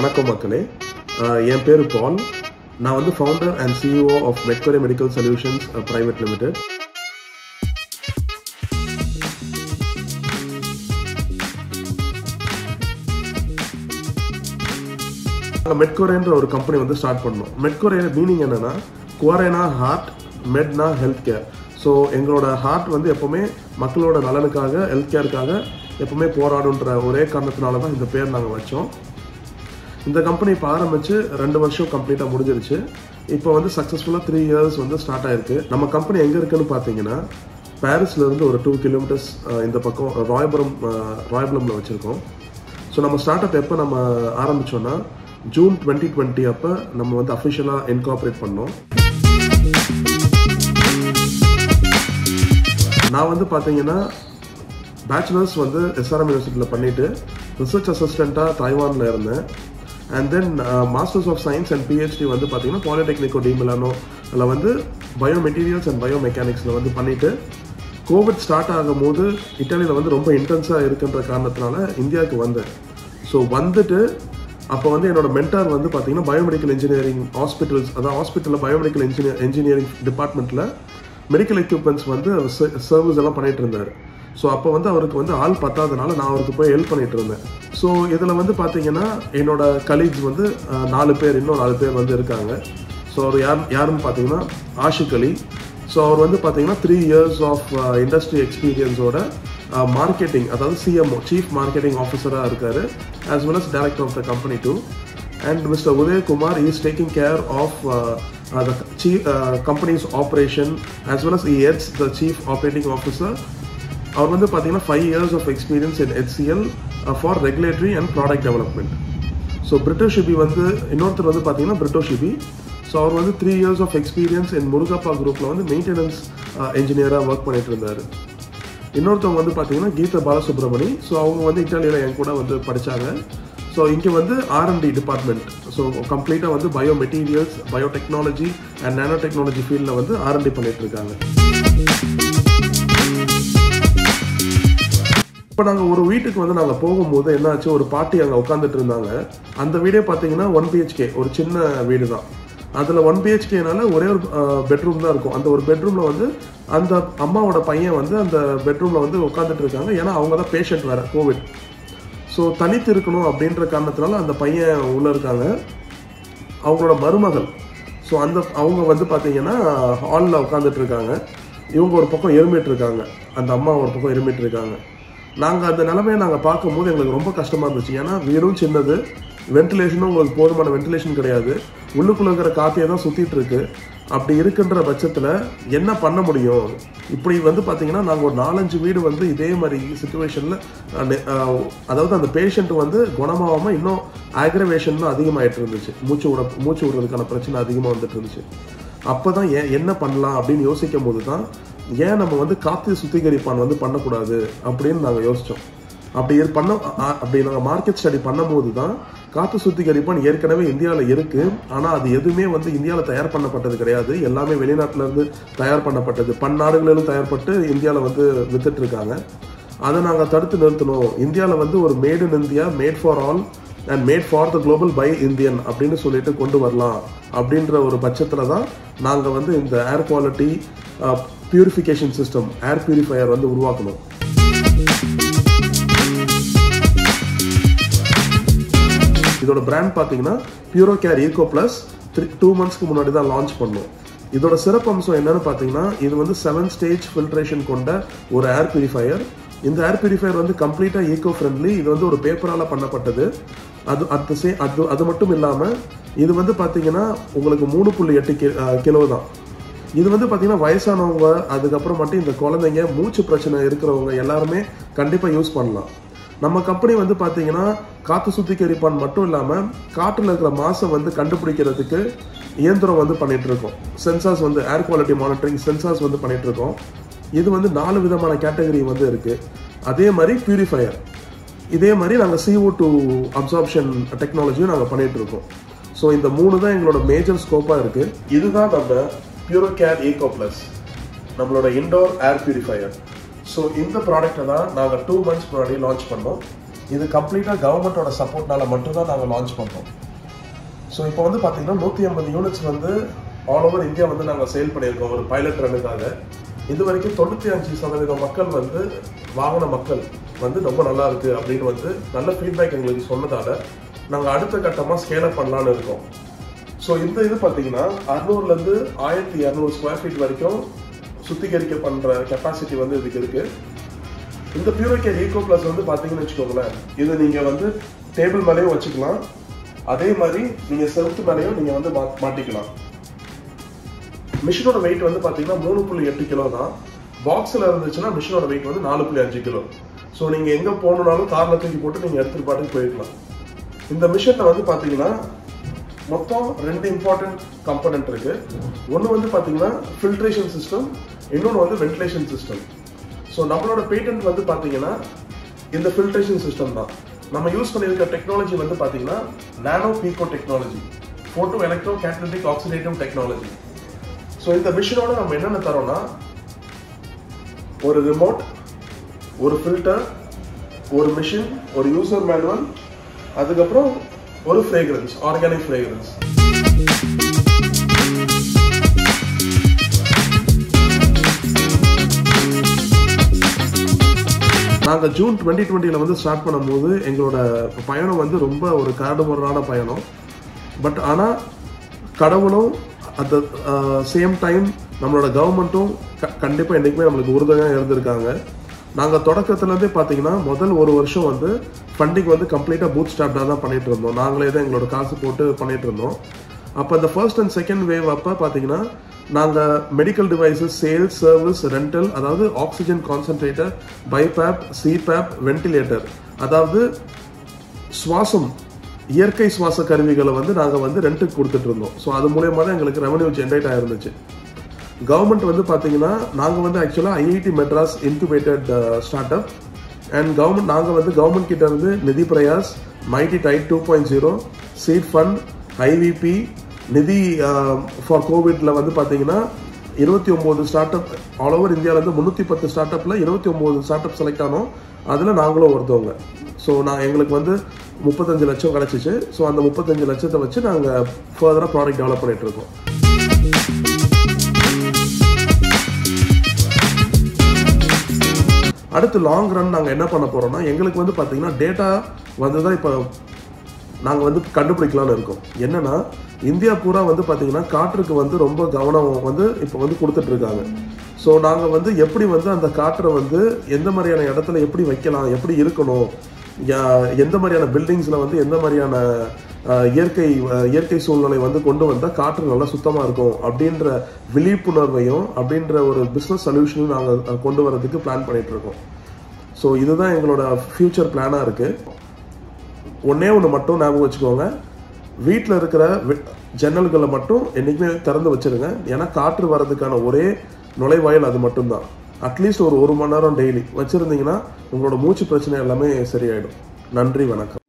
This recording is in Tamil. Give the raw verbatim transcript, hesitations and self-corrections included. வணக்கம் மக்களே என் பேரு பால் நான் வந்து founder and C E O of Medquare Medical Solutions Private Limited Medquare என்ற ஒரு company வந்து start பண்ணோம் Medquare meaning என்னன்னா quarena heart medna healthcare so எங்களோட heart வந்து எப்பவுமே மக்களோட நலனுக்காக healthcareக்காக எப்பவுமே போராடுன்ற ஒரே காரணத்தினால தான் இந்த பேர் நாங்க வச்சோம் இந்த கம்பெனி ஆரம்பிச்சு ரெண்டு வருஷம் கம்ப்ளீட்டா முடிஞ்சிருச்சு இப்போ வந்து சக்சஸ்ஃபுல்லா three years வந்து ஸ்டார்ட் ஆயிருக்கு நம்ம கம்பெனி எங்க இருக்குன்னு பாத்தீங்கன்னா பாரிஸ்ல இருந்து ஒரு two kilometers இந்த பக்கம் ராயபுரம் ராயபுரம்ல வச்சிருக்கோம் சோ நம்ம ஸ்டார்ட் அப் எப்ப நம்ம ஆரம்பிச்சோம்னா June twenty twenty அப்ப நம்ம வந்து ஆபீஷியலா இன்கார்பரேட் பண்ணோம் நான் வந்து பாத்தீங்கன்னா bachelor's வந்து S R M யூனிவர்சிட்டில பண்ணிட்டு research assistant-ஆ தைவான்ல இருந்தேன் And then uh, Masters of Science and PhD வந்து பாத்தீங்கன்னா Polytechnic de Milano la வந்து Biomaterials and Biomechanics la வந்து பண்ணிட்டு கோவிட் ஸ்டார்ட் ஆகும்போது இத்தாலில வந்து ரொம்ப இன்டென்ஸா இருக்குன்ற காரணத்தால இந்தியாக்கு வந்தேன் சோ வந்துட்டு அப்ப வந்து என்னோட மென்டார் வந்து பாத்தீங்கன்னா Biomedical Engineering Hospitals அத ஹாஸ்பிடல்ல Biomedical Engineering Departmentல medical equipments வந்து சர்வீஸ் எல்லாம் பண்ணிட்டு இருந்தாரு So, அப்ப வந்து அவருக்கு வந்து ஆள் பத்தாதனால நான் அவருக்கு போய் ஹெல்ப் பண்ணிட்டு இருந்தேன் சோ இதல வந்து பாத்தீங்கன்னா என்னோட கலீக்ஸ் வந்து நாலு பேர் இன்னும் நாலு பேர் வந்து இருக்காங்க சோ அவர் யார் யாருன்னு பாத்தீங்கன்னா ஆஷிக் அலி சோ அவர் வந்து பாத்தீங்கன்னா three years ஆஃப் இண்டஸ்ட்ரி எக்ஸ்பீரியன்ஸோட மார்க்கெட்டிங் அதாவது C M O Chief Marketing Officer-ஆ இருக்காரு as well as Director of the company too and Mr. Uday Kumar is taking care of uh, uh, the chief, uh, company's operation as well as he heads the Chief Operating Officer அவர் வந்து பாத்தீங்கன்னா five years of experience in H C L uh, for regulatory and product development. So Brito Shibi வந்து இன்னொருத்தர் வந்து பாத்தீங்கன்னா Brito Shibi. So அவர் வந்து three years of experience in Murugappa Groupல வந்து maintenance uh, engineer-ஆ work பண்ணிட்டு இருந்தாரு. இன்னொருத்தர் வந்து பாத்தீங்கன்னா கீதா பாலசுப்ரமணி. So அவங்க வந்து இத்தாலியில என் கூட வந்து படிச்சாங்க. So இங்க வந்து R and D department. So completely வந்து biomaterials, biotechnology and nanotechnology fieldல வந்து R and D பண்ணிட்டு இருக்காங்க. இப்ப நாங்க ஒரு வீட்டுக்கு வந்து நாங்க போகும்போது என்னாச்சு ஒரு பார்ட்டி அங்க உட்கார்ந்துட்டு இருந்தாங்க அந்த வீடியோ பாத்தீங்கன்னா one B H K ஒரு சின்ன வீடு தான் அதுல one B H K-னால ஒரே ஒரு பெட்ரூம் தான் இருக்கும் அந்த ஒரு பெட்ரூம்ல வந்து அந்த அம்மாவோட பையன் வந்து அந்த பெட்ரூம்ல வந்து உட்கார்ந்துட்டு இருக்காங்க ஏனா அவங்க தான் பேஷண்ட் வேற கோவிட் சோ தனித்து இருக்கணும் அப்படிங்கற காரணத்தால அந்த பையன் உள்ள இருக்காங்க அவங்களோட மருமகள் சோ அந்த அவங்க வந்து பாத்தீங்கன்னா ஹால்ல உட்கார்ந்துட்டு இருக்காங்க இவங்க ஒரு பக்கம் எருமிட்டு இருக்காங்க அந்த அம்மா ஒரு பக்கம் எருமிட்டு இருக்காங்க நாங்க அந்த நிலமையை நாங்க பாக்கும்போது எங்களுக்கு ரொம்ப கஷ்டமா இருந்துச்சு ஏனா வீடும் சின்னது வென்டிலேஷனும் உங்களுக்கு போதுமான வென்டிலேஷன் கிடையாது உள்ளுக்குள்ள இருக்கிற காத்தே தான் சுத்திட்டு இருக்கு அப்படி இருக்குன்ற பட்சத்துல என்ன பண்ண முடியும் இப்படி வந்து பாத்தீங்கன்னா நாங்க ஒரு நாலஞ்சு வீடு வந்து இதே மாதிரி சிச்சுவேஷன்ல அதாவது அந்த பேஷண்ட் வந்து குணமாவாம இன்னும் அக்ரவேஷன் அதிகமாயிட்டு இருந்துச்சு மூச்சு விட மூச்சு விடுறதுக்கான பிரச்சனை அதிகமா வந்துட்டு இருந்துச்சு அப்பதான் என்ன பண்ணலாம் அப்படின்னு யோசிக்கும் போது தான் ஏன் நம்ம வந்து காற்று சுத்திகரிப்பான் வந்து பண்ணக்கூடாது அப்படின்னு நாங்க யோசிச்சோம் அப்படி பண்ண அப்படி நாங்க மார்க்கெட் ஸ்டடி பண்ணும்போது தான் காற்று சுத்திகரிப்பான் ஏற்கனவே இந்தியாவில் இருக்கு ஆனா அது எதுவுமே வந்து இந்தியாவில் தயார் பண்ணப்பட்டது கிடையாது எல்லாமே வெளிநாட்டுல இருந்து தயார் பண்ணப்பட்டது பன்னாடுகளிலும் தயார்பட்டு இந்தியாவில் வந்து வித்துட்டு இருக்காங்க அதை நாங்க தடுத்து நிறுத்தணும் இந்தியாவில் வந்து ஒரு made in India made for all and made for the global by Indian அப்படினு சொல்லிட்டு கொண்டு வரலாம் அப்படிங்கற ஒரு பட்சத்துல தான் நாங்க வந்து இந்த air quality uh, purification system air purifier வந்து உருவாக்கணும் இதோட பிராண்ட் பாத்தீங்கன்னா Pure Care Eco Plus two months-க்கு முன்னாடி தான் லான்ச் பண்ணோம் இதோட சிறப்பம்சம் என்னன்னு பாத்தீங்கன்னா இது வந்து seven stage filtration கொண்ட ஒரு air purifier இந்த air purifier வந்து கம்ப்ளீட்டா eco friendly இது வந்து ஒரு பேப்பரால பண்ணப்பட்டது அது அது அது மட்டும் இல்லாம இது வந்து பாத்தீங்கன்னா உங்களுக்கு three point eight கிலோ தான் இது வந்து பாத்தீங்கன்னா வயசானவங்க அதுக்கு அப்புறம் மட்டும் இந்த குழந்தைங்க மூச்சு பிரச்சனை இருக்குறவங்க எல்லாரும் கண்டிப்பா யூஸ் பண்ணலாம் நம்ம கம்பெனி வந்து பாத்தீங்கன்னா காத்து சுத்திகரிப்பான் மட்டும் இல்லாம காற்றுல இருக்கிற மாசு வந்து கண்டுபிடிக்கிறதுக்கு இயந்திரம் வந்து பண்ணிட்டு இருக்கோம் சென்சார்ஸ் வந்து air quality monitoring சென்சார்ஸ் வந்து பண்ணிட்டு இருக்கோம் இது வந்து நாலு விதமான கேட்டகரி வந்து இருக்கு அதே மாதிரி பியூரிஃபையர் இதே மாதிரி நாங்க C O two absorption டெக்னாலஜியை நாங்க பண்ணிட்டு இருக்கோம் சோ இந்த மூணு தான் எங்களோட மேஜர் ஸ்கோப்பா இருக்கு இதுதான் நம்ம Pure Care Eco Plus நம்மளோட இன்டோர் ஏர் பியூரிஃபையர் சோ இந்த ப்ராடக்ட்டை தான் நாங்க two months முன்னாடி லான்ச் பண்ணோம் இது கம்ப்ளீட்டா கவர்மெண்டோட சப்போர்ட்னால மட்டும் தான் நாங்க லான்ச் பண்ணோம். சோ இப்போ வந்து பாத்தீங்கன்னா நூற்று ஐம்பது யூனிட்ஸ் வந்து ஆல் ஓவர் இந்தியா வந்து நாங்க சேல் பண்ணியிருக்கோம் ஒரு பைலட் ரன்னுக்காக. இது வரைக்கும் தொண்ணூற்று ஐந்து சதவீதம் மக்கள் வந்து வாங்கின மக்கள் வந்து ரொம்ப நல்லா இருக்கு அப்படின்னு வந்து நல்ல ஃபீட்பேக் எங்களுக்கு சொன்னதால நாங்க அடுத்த கட்டமா ஸ்கேல் அப் பண்ணலாம்னு இருக்கோம். சோ இந்த இது பாத்தீங்கன்னா அறுநூறுல இருந்து ஆயிரத்து இருநூறு ஸ்கொயர் ஃபீட் வரைக்கும் சுத்திகரிக்க பண்ற கெப்பாசிட்டி வந்து இதுக்கு இருக்கு. இந்த Pure Care Eco Plus வந்து பாத்தீங்கன்னு வெச்சுக்கோங்களேன், இது நீங்க வந்து டேபிள் மேலயும் வச்சுக்கலாம், அதே மாதிரி நீங்க செல்ஃப் மேலயும் நீங்க வந்து மாட்டிக்கலாம். மிஷினோட weight வந்து பாத்தீங்கன்னா மூன்று புள்ளி எட்டு கிலோ தான். பாக்ஸ்ல இருந்துச்சுன்னா மிஷினோட weight வந்து நான்கு புள்ளி அஞ்சு கிலோ. சோ நீங்க எங்க போணும்னாலும் கார்ல தூக்கி போட்டு நீங்க எடுத்து பாட்டு போயிடலாம். இந்த மிஷின்ல வந்து பாத்தீங்கன்னா மொத்தம் ரெண்டு இம்பார்ட்டன்ட் காம்போனன்ட் இருக்கு. ஒன்னு வந்து பாத்தீங்கன்னா ஃபில்ட்ரேஷன் சிஸ்டம், இன்னொன்னு வந்து வென்டிலேஷன் சிஸ்டம். சோ நம்மளோட பேட்டன்ட் வந்து பாத்தீங்கன்னா இந்த ஃபில்ட்ரேஷன் சிஸ்டம் தான். நம்ம யூஸ் பண்ணிருக்க டெக்னாலஜி வந்து பாத்தீங்கன்னா nano பீகோ technology, photo electro catalytic oxidative technology. So இந்த மிஷினோட நம்ம என்னென்ன தரோம்னா ஒரு ரிமோட், ஒரு ஃபில்டர், ஒரு மிஷின், ஒரு யூசர் மேனுவல், அதுக்கப்புறம் ஒரு ஃப்ரேக்ரன்ஸ், ஆர்கானிக் ஃப்ரேக்ரன்ஸ். நாங்கள் ஜூன் டுவெண்ட்டி டுவெண்ட்டியில் வந்து ஸ்டார்ட் பண்ணும்போது எங்களோட பயணம் வந்து ரொம்ப ஒரு கரடுமுரடான பயணம். பட் ஆனால் கடவுளும் அட் த சேம் டைம் நம்மளோட கவர்மெண்ட்டும் க கண்டிப்பாக என்றைக்குமே நம்மளுக்கு உறுதுணையாக இருந்திருக்காங்க. நாங்கள் தொடக்கத்துலேருந்தே பார்த்தீங்கன்னா முதல் ஒரு வருஷம் வந்து ஃபண்டிங் வந்து கம்ப்ளீட்டாக பூட் ஸ்டாப்டாக தான் பண்ணிகிட்டு இருந்தோம். நாங்களே தான் எங்களோட காசு போட்டு பண்ணிகிட்டு இருந்தோம். அப்போ இந்த ஃபர்ஸ்ட் அண்ட் செகண்ட் வேவ் அப்போ பார்த்தீங்கன்னா நாங்கள் medical devices sales, service, rental, அதாவது oxygen concentrator, BiPAP, CPAP, ventilator, அதாவது சுவாசம் இயற்கை சுவாச கருவிகளை வந்து நாங்கள் வந்து ரெண்ட்டுக்கு கொடுத்துட்ருந்தோம். ஸோ அது மூலயமா தான் எங்களுக்கு ரெவன்யூ ஜென்ரேட் ஆகிருந்துச்சு. கவர்மெண்ட் வந்து பார்த்தீங்கன்னா நாங்கள் வந்து ஆக்சுவலாக IIT Madras incubated start up and government நாங்கள் வந்து கவர்மெண்ட் கிட்ட இருந்து Nidhi Prayas, MeitY TIDE two point zero, seed fund, IVP, Nidhi for கோவிடில் வந்து பார்த்தீங்கன்னா இருபத்தி ஒம்பது ஸ்டார்ட் அப் ஆல் ஓவர் இந்தியாவிலேருந்து முந்நூற்றி பத்து ஸ்டார்ட் அப்பில் இருபத்தி ஒம்பது ஸ்டார்ட் அப் செலக்ட் ஆனோம். அதில் நாங்களும் ஒருத்தவங்க. ஸோ நான் எங்களுக்கு வந்து முப்பத்தஞ்சு லட்சம் கிடச்சிச்சு. ஸோ அந்த முப்பத்தஞ்சு லட்சத்தை வச்சு நாங்கள் ஃபர்தராக ப்ராடக்ட் டெவலப் பண்ணிகிட்ருக்கோம். அடுத்து லாங் ரன் நாங்கள் என்ன பண்ண போகிறோம்னா எங்களுக்கு வந்து பார்த்திங்கன்னா டேட்டா வந்து தான் இப்போ நாங்கள் வந்து கண்டுபிடிக்கலான்னு இருக்கோம். என்னென்னா இந்தியா பூரா வந்து பார்த்திங்கன்னா காற்றுக்கு வந்து ரொம்ப கவனம் வந்து இப்போ வந்து கொடுத்துட்ருக்காங்க. ஸோ நாங்கள் வந்து எப்படி வந்து அந்த காற்றை வந்து எந்த மாதிரியான இடத்துல எப்படி வைக்கலாம், எப்படி இருக்கணும், எந்த மாதிரியான பில்டிங்ஸில் வந்து எந்த மாதிரியான இயற்கை இயற்கை சூழ்நிலை வந்து கொண்டு வந்தால் காற்று நல்லா சுத்தமாக இருக்கும் அப்படின்ற விழிப்புணர்வையும் அப்படின்ற ஒரு பிஸ்னஸ் சொல்யூஷனும் நாங்கள் கொண்டு வரதுக்கு பிளான் பண்ணிகிட்ருக்கோம். ஸோ இதுதான் எங்களோட ஃப்யூச்சர் பிளானாக இருக்குது. ஒன்றே ஒன்று மட்டும் ஞாபகம் வச்சுக்கோங்க, வீட்டில் இருக்கிற ஜன்னல்களை மட்டும் என்றைக்குமே திறந்து வச்சுருங்க. ஏன்னா காற்று வர்றதுக்கான ஒரே நுழைவாயில் அது மட்டும்தான். அட்லீஸ்ட் ஒரு ஒரு மணி நேரம் டெய்லி வச்சுருந்தீங்கன்னா உங்களோட மூச்சு பிரச்சனை எல்லாமே சரியாயிடும். நன்றி, வணக்கம்.